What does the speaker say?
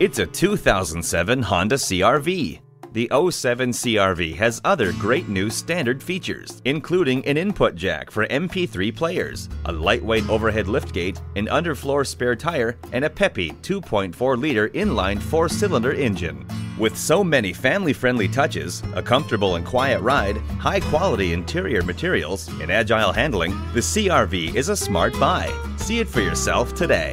It's a 2007 Honda CR-V. The 07 CR-V has other great new standard features, including an input jack for MP3 players, a lightweight overhead liftgate, an underfloor spare tire, and a peppy 2.4-liter inline four-cylinder engine. With so many family-friendly touches, a comfortable and quiet ride, high-quality interior materials, and agile handling, the CR-V is a smart buy. See it for yourself today.